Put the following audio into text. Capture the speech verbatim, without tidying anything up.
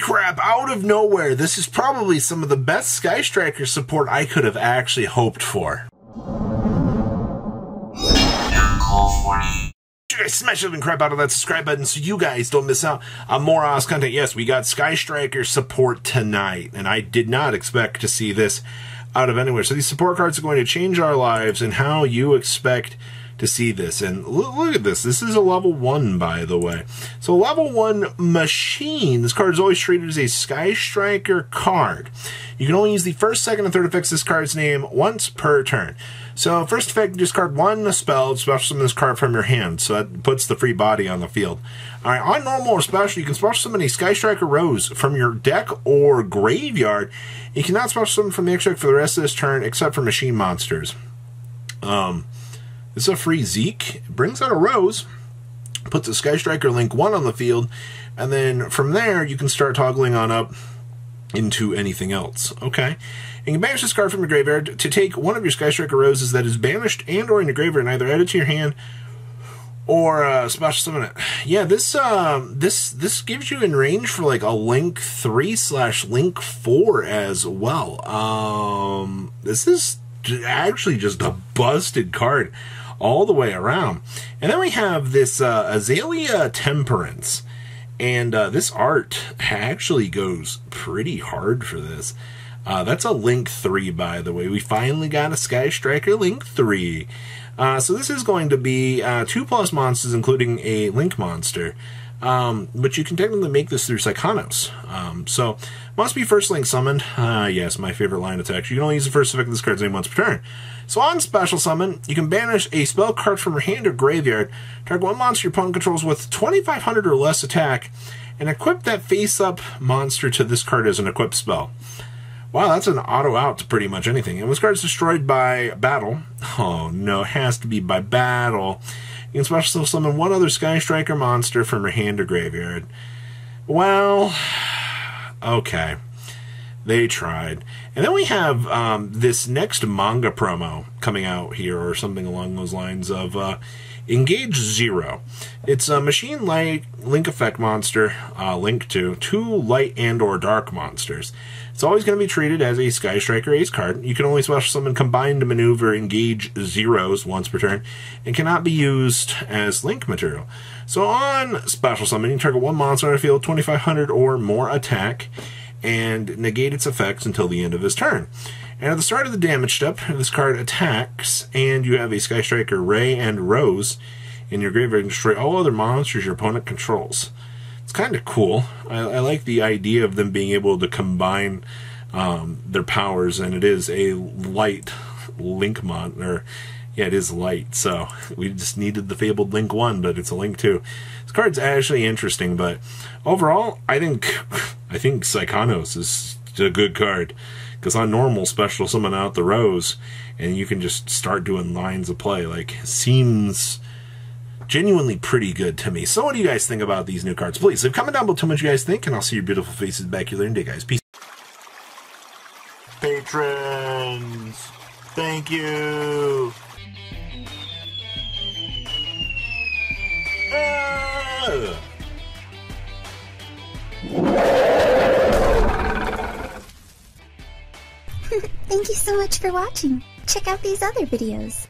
holy crap, out of nowhere, this is probably some of the best Sky Striker support I could have actually hoped for. Smash the living crap out of that subscribe button so you guys don't miss out on more Oz content. Yes, we got Sky Striker support tonight, and I did not expect to see this out of anywhere. So these support cards are going to change our lives and how you expect to see this. And look at this. This is a level one, by the way. So level one machine. This card is always treated as a Sky Striker card. You can only use the first, second, and third effects of this card's name once per turn. So first effect, discard one spell, special summon this card from your hand. So that puts the free body on the field. Alright, on normal or special, you can special summon a Sky Striker Rose from your deck or graveyard. You cannot special summon from the extract for the rest of this turn, except for machine monsters. Um, This is a free Zeke. It brings out a Rose, puts a Sky Striker Link one on the field, and then from there you can start toggling on up into anything else. Okay. You can banish this card from your graveyard to take one of your Sky Striker Roses that is banished and or in your graveyard and either add it to your hand or uh, special summon it. Yeah, this uh, this this gives you in range for like a Link three slash Link four as well. Um, this is actually just a busted card all the way around. And then we have this uh, Azalea Temperance. And uh, this art actually goes pretty hard for this. Uh, that's a Link three, by the way. We finally got a Sky Striker Link three. Uh, so this is going to be uh, two plus monsters, including a Link monster. Um, but you can technically make this through Psychonos. Um, so, must be first Link summoned. Uh, yes, my favorite line attack. You can only use the first effect of this card's name once per turn. So on special summon, you can banish a spell card from your hand or graveyard, target one monster your opponent controls with twenty-five hundred or less attack, and equip that face-up monster to this card as an equipped spell. Wow, that's an auto-out to pretty much anything. And this card's destroyed by battle. Oh no, it has to be by battle. You can special summon one other Sky Striker monster from your hand or graveyard. Well, okay. They tried. And then we have um, this next manga promo coming out here, or something along those lines of uh, Engage Zero. It's a machine light Link effect monster, uh, Link two, two light and or dark monsters. It's always going to be treated as a Sky Striker Ace card. You can only special summon Combined Maneuver Engage Zeros once per turn and cannot be used as Link material. So on special summon, you can target one monster on the field, twenty-five hundred or more attack, and negate its effects until the end of his turn. And at the start of the damage step, this card attacks, and you have a Sky Striker Ray and Rose in your graveyard and destroy all other monsters your opponent controls. It's kind of cool. I, I like the idea of them being able to combine um, their powers, and it is a light Link mon, or yeah, it is light. So we just needed the fabled Link one, but it's a Link two. This card's actually interesting, but overall, I think I think Psychonos is a good card because on normal special summon out the Rose, and you can just start doing lines of play. Like seems genuinely pretty good to me. So what do you guys think about these new cards? Please leave a comment down below, tell me what you guys think, and I'll see your beautiful faces back here later in the day, guys. Peace. Patrons, thank you. Uh. Thank you so much for watching. Check out these other videos.